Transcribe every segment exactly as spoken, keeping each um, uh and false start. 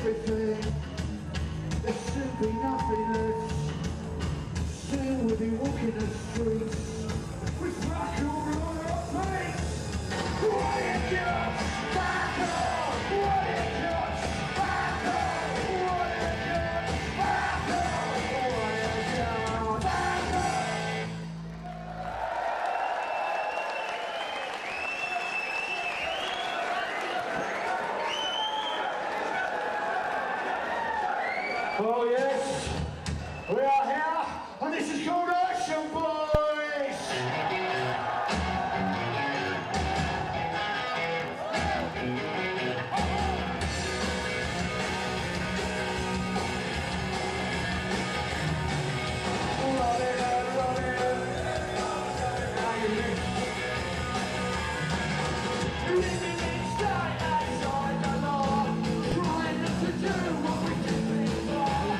Everything, there's simply nothing left. Soon we'll be walking the streets with rock and roll on our face. What is yours? Back off! Oh yes, we are here, and this is called Action Boys! Love it, love it, how you live? Living inside, outside the law, trying not to do what we do. Boys,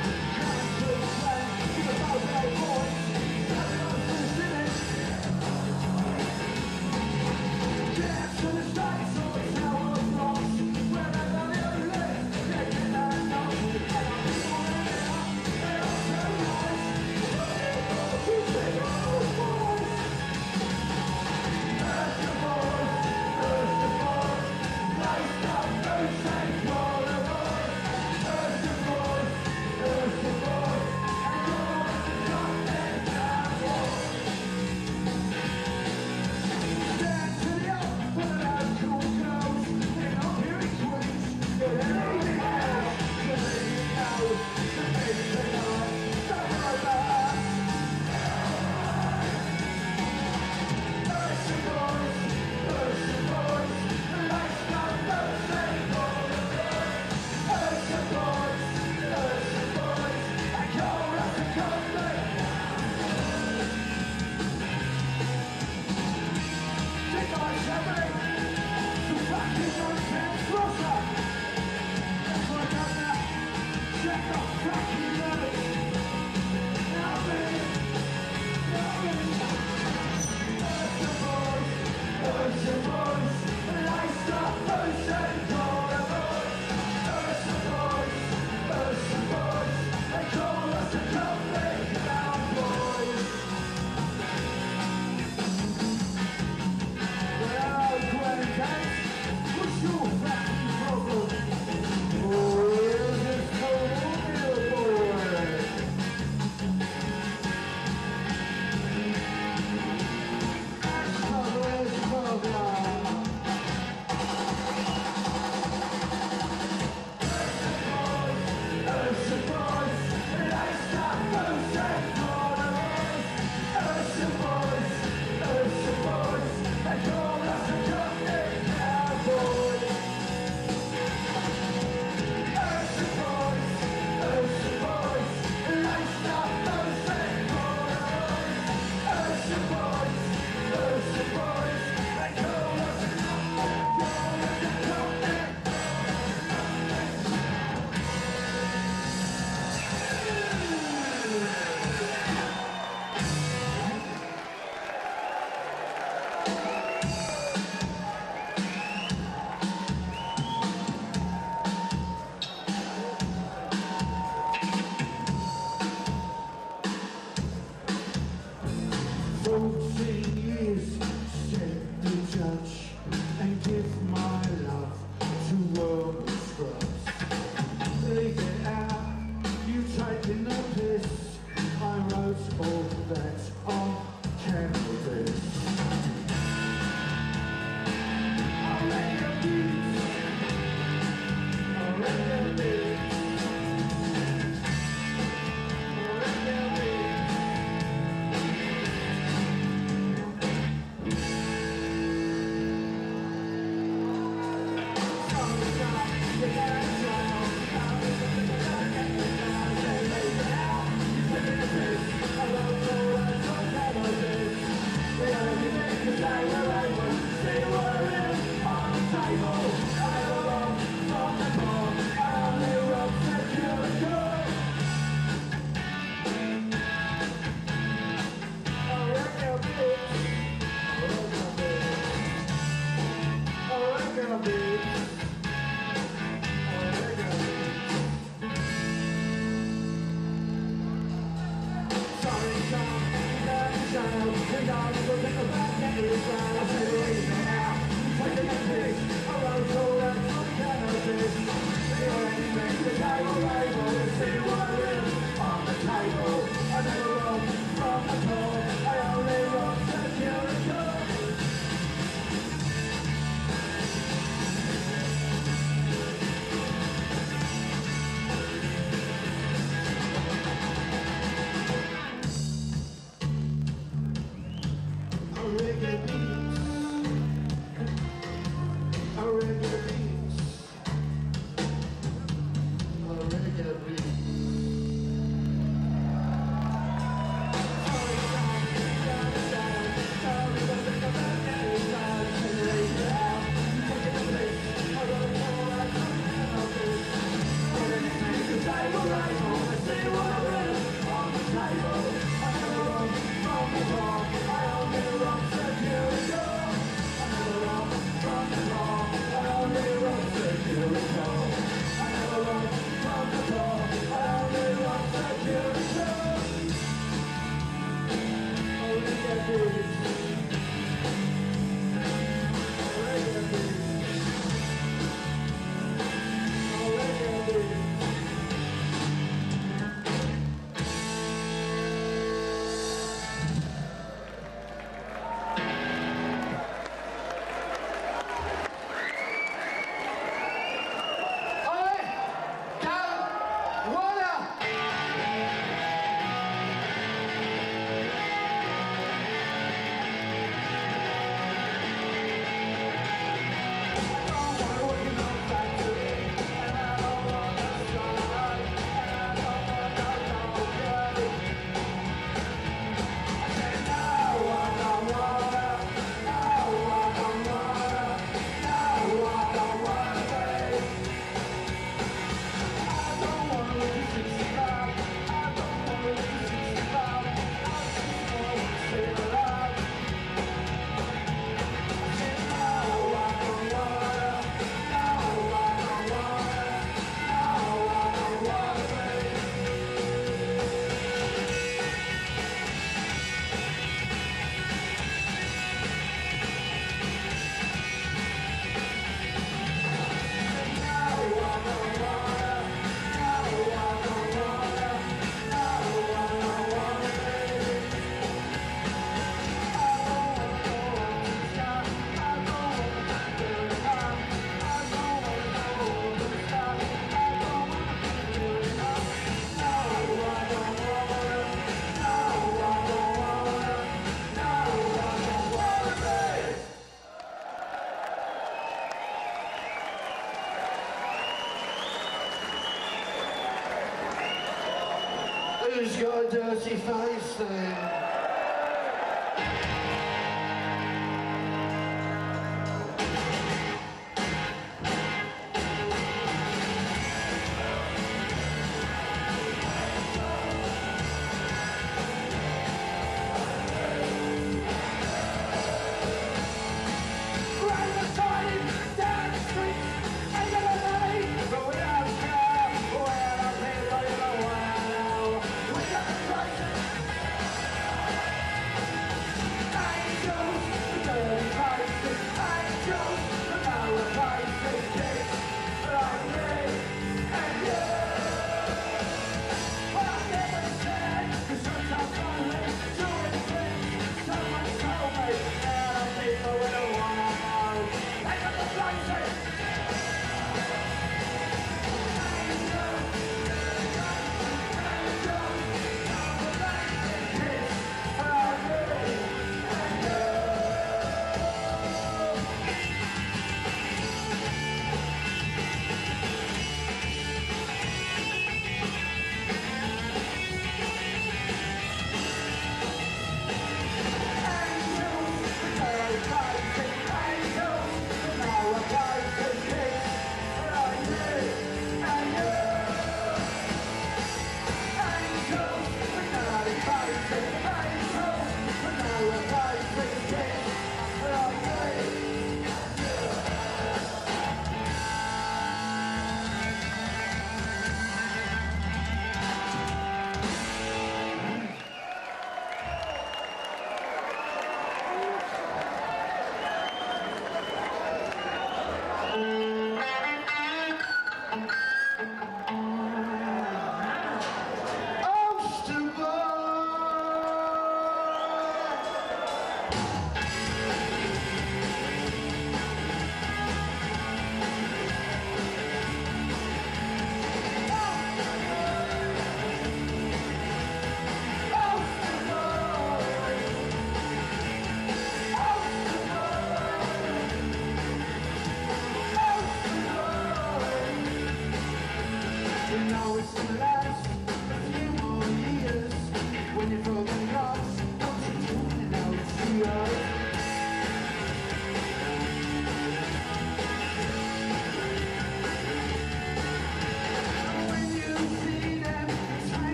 She's got a dirty face then.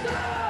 Stop!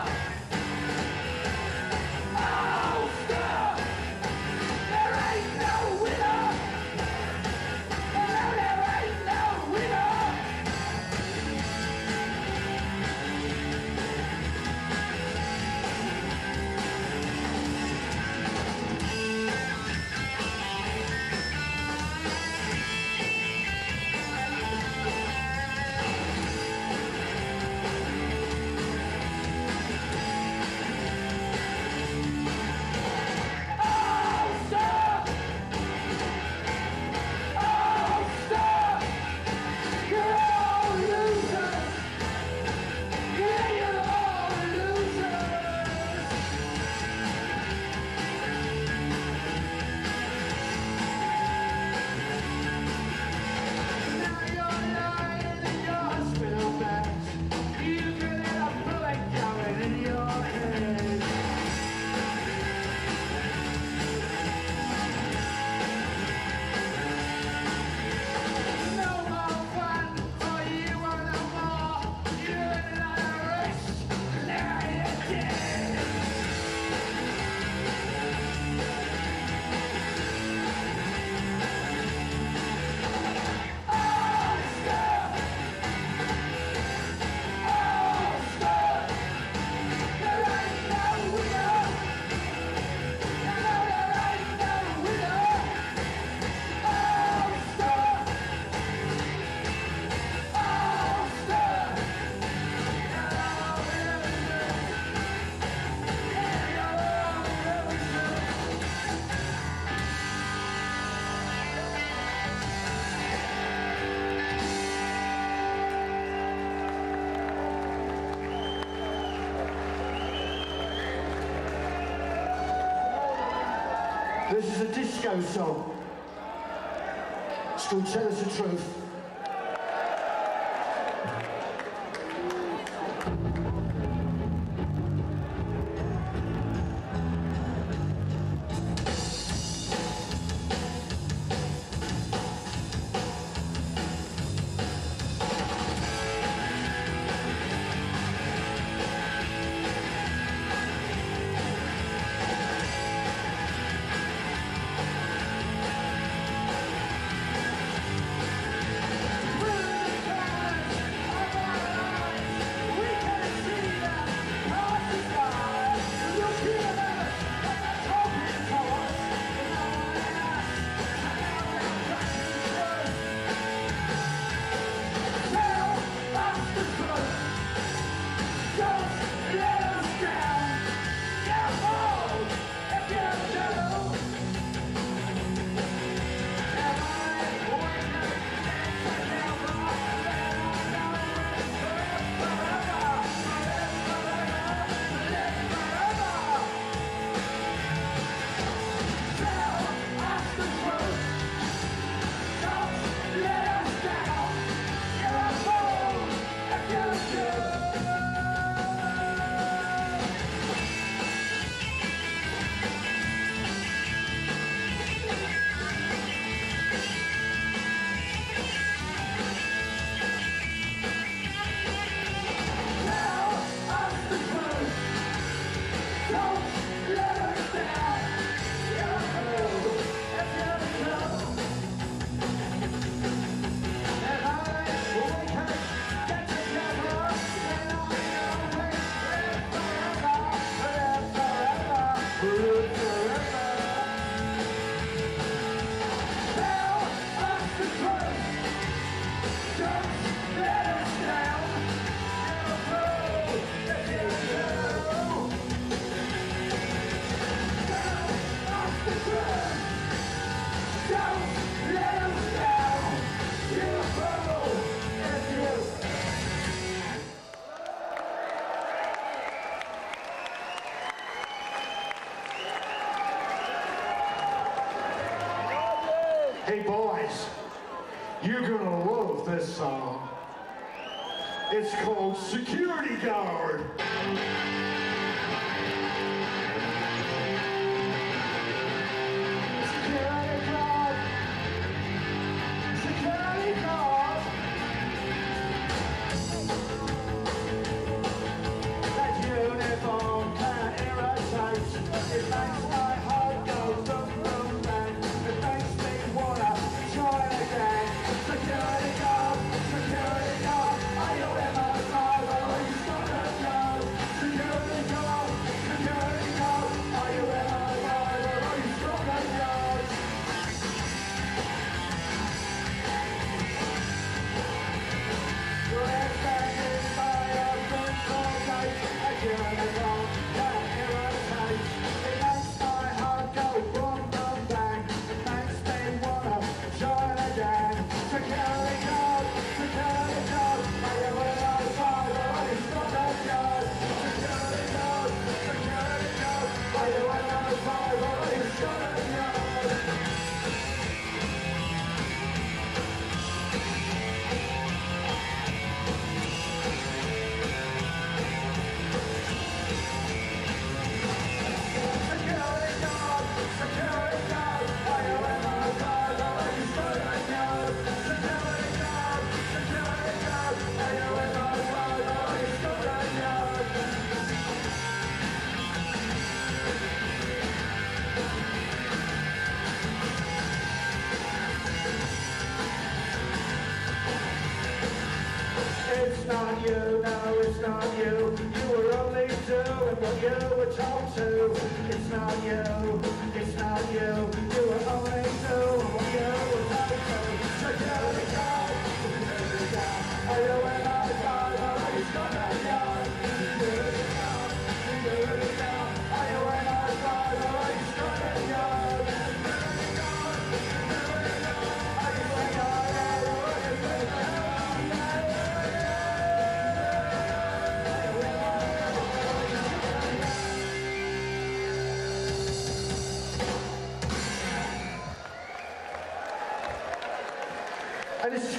This is a disco song. It's called Tell Us the Truth. Hey boys, you're gonna love this song. It's called Security Guard. It's not you, it's not you, you were only two, when you were not two. Security guard, security guard, are you in my car, are you stuck in my yard? Security guard, security guard, are you in my car, are you stuck in my yard? Security guard, security guard, are you in my yard, are you in my yard? and it's